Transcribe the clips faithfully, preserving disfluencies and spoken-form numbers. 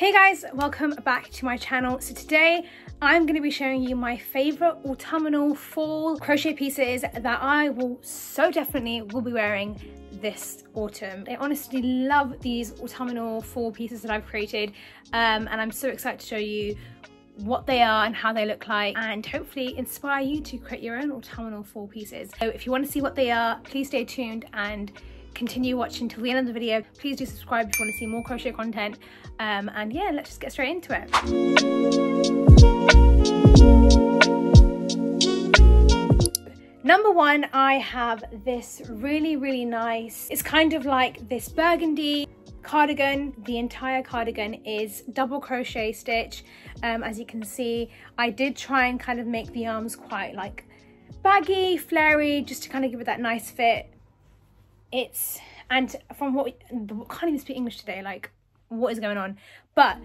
Hey guys, welcome back to my channel. So today I'm going to be showing you my favorite autumnal fall crochet pieces that I will so definitely will be wearing this autumn. I honestly love these autumnal fall pieces that I've created um, and I'm so excited to show you what they are and how they look like, and hopefully inspire you to create your own autumnal fall pieces. So if you want to see what they are, please stay tuned and continue watching till the end of the video. Please do subscribe if you want to see more crochet content. Um, and yeah, let's just get straight into it. Number one, I have this really, really nice, it's kind of like this burgundy cardigan. The entire cardigan is double crochet stitch. Um, as you can see, I did try and kind of make the arms quite like baggy, flary, just to kind of give it that nice fit. It's, and from what, I can't even speak English today, like what is going on? But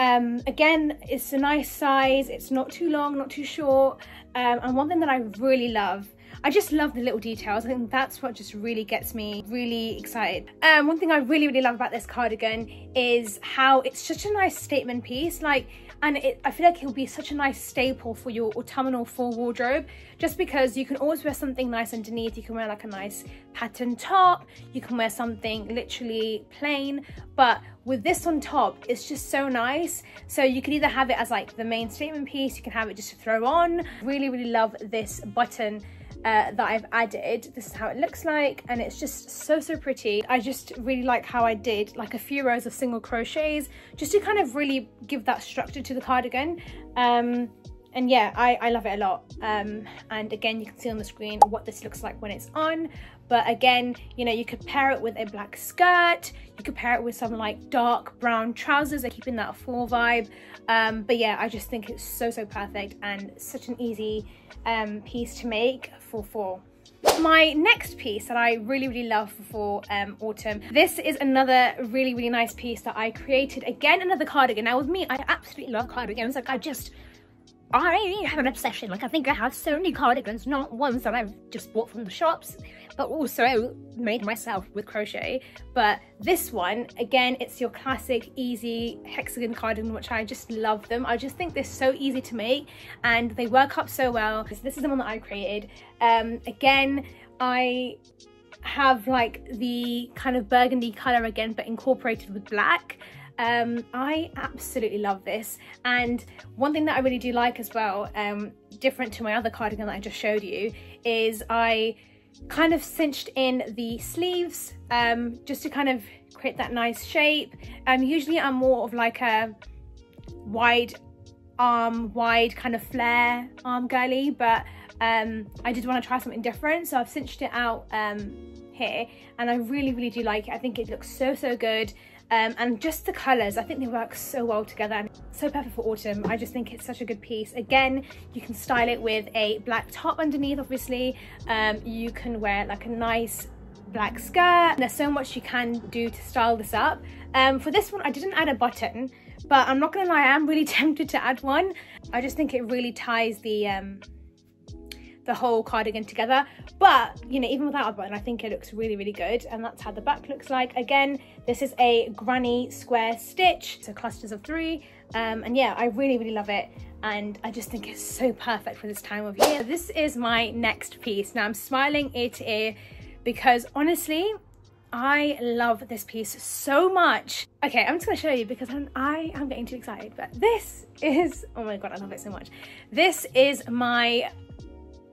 um, again, it's a nice size. It's not too long, not too short. Um, and one thing that I really love, I just love the little details. I think that's what just really gets me really excited. Um, one thing I really, really love about this cardigan is how it's such a nice statement piece. Like, and it, I feel like it'll be such a nice staple for your autumnal fall wardrobe, just because you can always wear something nice underneath. You can wear like a nice patterned top. You can wear something literally plain, but with this on top, it's just so nice. So you can either have it as like the main statement piece. You can have it just to throw on. Really, really love this button Uh, that I've added. This is how it looks like, and it's just so so pretty. I just really like how I did like a few rows of single crochets just to kind of really give that structure to the cardigan, um, and yeah, I, I love it a lot. Um, and again, you can see on the screen what this looks like when it's on, but again, you know, you could pair it with a black skirt, you could pair it with some like dark brown trousers, like keeping that fall vibe, um, but yeah, I just think it's so so perfect and such an easy um, piece to make for fall. My next piece that I really really love for um, autumn, this is another really really nice piece that I created. Again, another cardigan. Now with me, I absolutely love cardigans. Like I just, I have an obsession. Like I think I have so many cardigans, not ones that I've just bought from the shops, but also made myself with crochet. But this one, again, it's your classic easy hexagon cardigan, which I just love them. I just think they're so easy to make and they work up so well. So this is the one that I created. Um, again, I have like the kind of burgundy color again, but incorporated with black. Um, I absolutely love this, and one thing that I really do like as well, um, different to my other cardigan that I just showed you, is I kind of cinched in the sleeves um, just to kind of create that nice shape. Um, usually I'm more of like a wide arm, wide kind of flare arm girly, but um, I did want to try something different, so I've cinched it out um, here, and I really really do like it. I think it looks so so good. Um, and just the colours, I think they work so well together and so perfect for autumn. I just think it's such a good piece. Again, you can style it with a black top underneath, obviously. Um, you can wear like a nice black skirt. There's so much you can do to style this up. Um, for this one, I didn't add a button, but I'm not going to lie, I am really tempted to add one. I just think it really ties the um, the whole cardigan together. But you know, even without a button, I think it looks really really good, and that's how the back looks like. Again, this is a granny square stitch, so clusters of three, um, and yeah, I really really love it, and I just think it's so perfect for this time of year. This is my next piece. Now I'm smiling ear to ear because honestly I love this piece so much. Okay, I'm just gonna show you because I'm, I am getting too excited, but this is, oh my god, I love it so much. This is my,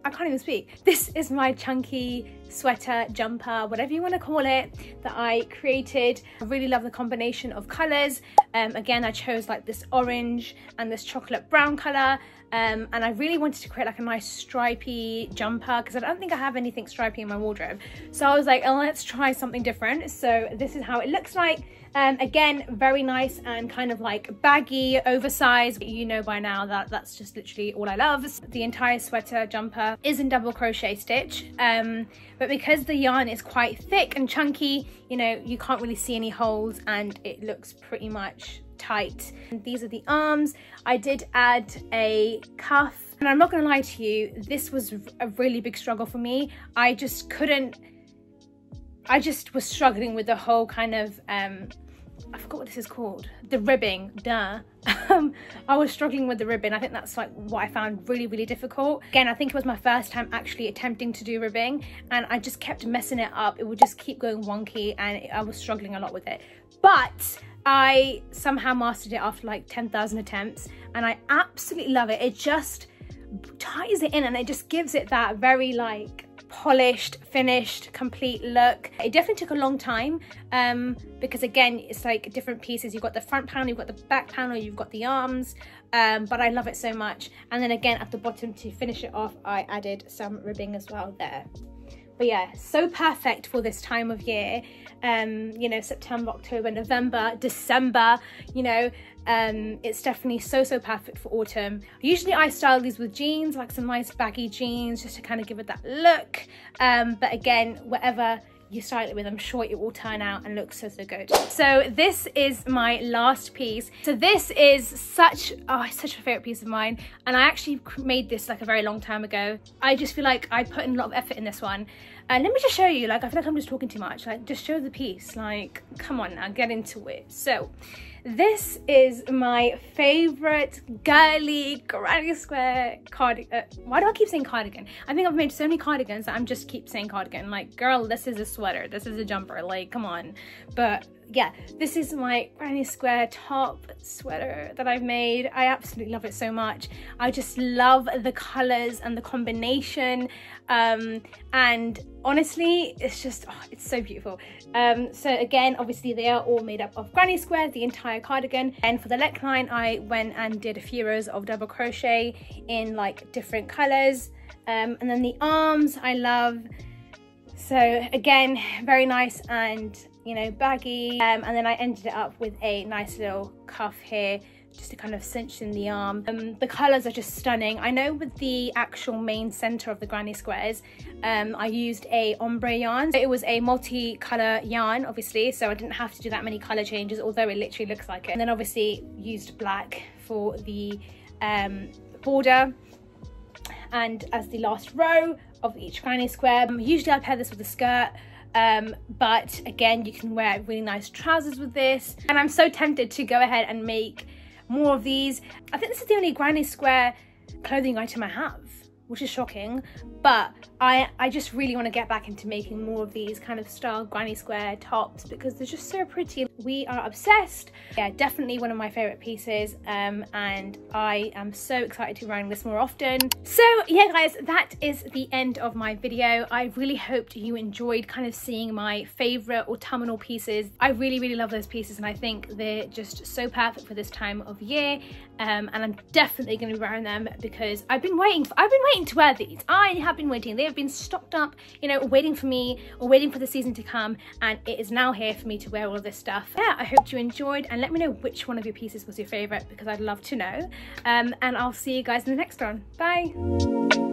I can't even speak. This is my chunky sweater, jumper, whatever you want to call it, that I created. I really love the combination of colours. Um, again, I chose like this orange and this chocolate brown colour. Um, and I really wanted to create like a nice stripy jumper because I don't think I have anything stripy in my wardrobe. So I was like, oh, let's try something different. So this is how it looks like. Um, again, very nice and kind of like baggy, oversized. You know by now that that's just literally all I love. The entire sweater jumper is in double crochet stitch, um, but because the yarn is quite thick and chunky, you know, you can't really see any holes and it looks pretty much tight. And these are the arms. I did add a cuff, and I'm not gonna lie to you, this was a really big struggle for me. I just couldn't I just was struggling with the whole kind of um, I forgot what this is called. The ribbing, duh. Um, I was struggling with the ribbing. I think that's like what I found really, really difficult. Again, I think it was my first time actually attempting to do ribbing and I just kept messing it up. It would just keep going wonky and I was struggling a lot with it. But I somehow mastered it after like ten thousand attempts and I absolutely love it. It just ties it in and it just gives it that very like polished, finished, complete look. It definitely took a long time um, because again, it's like different pieces. You've got the front panel, you've got the back panel, you've got the arms, um, but I love it so much. And then again, at the bottom to finish it off, I added some ribbing as well there. But yeah, so perfect for this time of year. Um, you know, September, October, November, December, you know, um, it's definitely so, so perfect for autumn. Usually I style these with jeans, like some nice baggy jeans, just to kind of give it that look. Um, but again, whatever you style it with, I'm sure it will turn out and look so, so good. So this is my last piece. So this is such, oh, it's such a favorite piece of mine. And I actually made this like a very long time ago. I just feel like I put in a lot of effort in this one. And let me just show you, like, I feel like I'm just talking too much. Like, just show the piece, like, come on now, get into it. So this is my favorite girly granny square cardigan. Why do I keep saying cardigan? I think I've made so many cardigans that I'm just keep saying cardigan. Like, girl, this is a sweater. This is a jumper. Like, come on. But yeah, this is my granny square top sweater that I've made. I absolutely love it so much. I just love the colors and the combination. Um, and honestly, it's just, oh, it's so beautiful. Um, so again, obviously they are all made up of granny square, the entire cardigan. And for the neckline, I went and did a few rows of double crochet in like different colors. Um, and then the arms I love. So again, very nice and, you know, baggy. Um, and then I ended it up with a nice little cuff here just to kind of cinch in the arm. Um, the colors are just stunning. I know with the actual main center of the granny squares, um, I used a ombre yarn. So it was a multi-color yarn, obviously, so I didn't have to do that many color changes, although it literally looks like it. And then obviously used black for the um, border. And as the last row of each granny square, um, usually I pair this with a skirt. Um, but again, you can wear really nice trousers with this. And I'm so tempted to go ahead and make more of these. I think this is the only granny square clothing item I have, which is shocking, but I, I just really want to get back into making more of these kind of style granny square tops because they're just so pretty. We are obsessed. Yeah, definitely one of my favorite pieces. Um, and I am so excited to be wearing this more often. So yeah, guys, that is the end of my video. I really hoped you enjoyed kind of seeing my favorite autumnal pieces. I really, really love those pieces. And I think they're just so perfect for this time of year. Um, and I'm definitely going to be wearing them because I've been waiting for, I've been waiting to wear these. I have been waiting. They have been stocked up, you know, waiting for me or waiting for the season to come, and it is now here for me to wear all of this stuff. Yeah, I hope you enjoyed, and let me know which one of your pieces was your favorite because I'd love to know. Um, and I'll see you guys in the next one. Bye.